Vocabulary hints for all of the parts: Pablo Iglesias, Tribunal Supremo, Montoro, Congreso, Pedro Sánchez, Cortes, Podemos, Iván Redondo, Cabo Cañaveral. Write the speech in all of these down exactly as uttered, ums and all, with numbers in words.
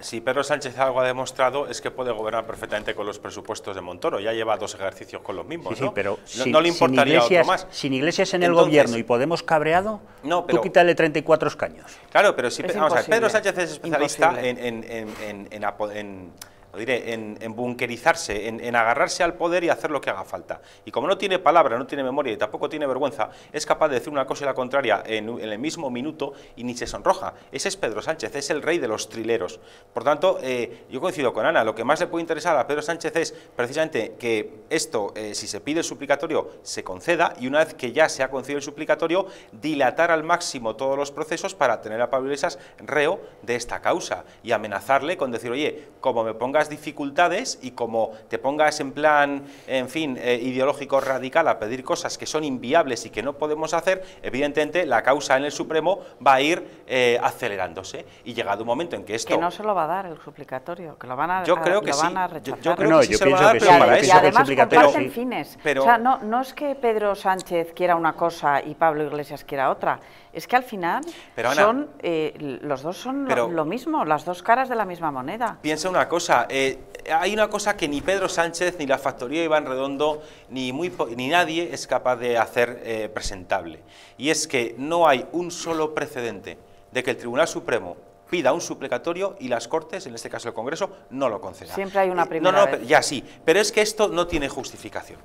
Si Pedro Sánchez algo ha demostrado es que puede gobernar perfectamente con los presupuestos de Montoro. Ya lleva dos ejercicios con los mismos, sí, ¿no? Sí, pero no, sin, no le importaría Iglesias, otro más. Sin Iglesias en Entonces, el gobierno y Podemos cabreado, no, pero, tú quítale treinta y cuatro escaños. Claro, pero si es vamos a ver, Pedro Sánchez es especialista en, en, en, en, en, en, lo diré, en, en bunkerizarse, en, en agarrarse al poder y hacer lo que haga falta. Y como no tiene palabra, no tiene memoria y tampoco tiene vergüenza, es capaz de decir una cosa y la contraria en, en el mismo minuto y ni se sonroja. Ese es Pedro Sánchez, es el rey de los trileros. Por tanto, eh, yo coincido con Ana, lo que más le puede interesar a Pedro Sánchez es precisamente que esto, eh, si se pide el suplicatorio, se conceda, y una vez que ya se ha concedido el suplicatorio, dilatar al máximo todos los procesos para tener a Pablo Iglesias reo de esta causa y amenazarle con decir, oye, como me pongas dificultades y como te pongas en plan, en fin, eh, ideológico radical a pedir cosas que son inviables y que no podemos hacer, evidentemente la causa en el Supremo va a ir eh, acelerándose, y llegado un momento en que esto... Que no se lo va a dar el suplicatorio, que lo van a, yo creo a, que lo sí. van a rechazar. Yo, yo creo no, que sí yo se pienso lo va a dar, pero para eso el suplicatorio... Sí. Fines. Pero, o sea, no, no es que Pedro Sánchez quiera una cosa y Pablo Iglesias quiera otra, es que al final pero, Ana, son eh, los dos son pero, lo mismo, las dos caras de la misma moneda. Piensa una cosa, eh, hay una cosa que ni Pedro Sánchez, ni la factoría Iván Redondo, ni, muy, ni nadie es capaz de hacer eh, presentable, y es que no hay un solo precedente de que el Tribunal Supremo pida un suplicatorio y las Cortes, en este caso el Congreso, no lo conceda. Siempre hay una primera no, no, vez. Ya sí, pero es que esto no tiene justificación.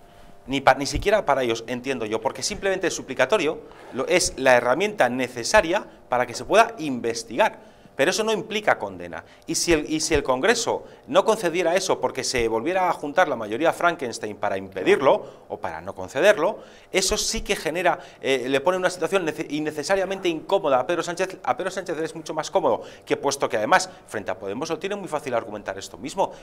Ni, pa, ni siquiera para ellos, entiendo yo, porque simplemente el suplicatorio lo, es la herramienta necesaria para que se pueda investigar, pero eso no implica condena. Y si, el, y si el Congreso no concediera eso porque se volviera a juntar la mayoría Frankenstein para impedirlo o para no concederlo, eso sí que genera, eh, le pone una situación innecesariamente incómoda a Pedro Sánchez. A Pedro Sánchez es mucho más cómodo, que puesto que además frente a Podemos lo tiene muy fácil argumentar esto mismo,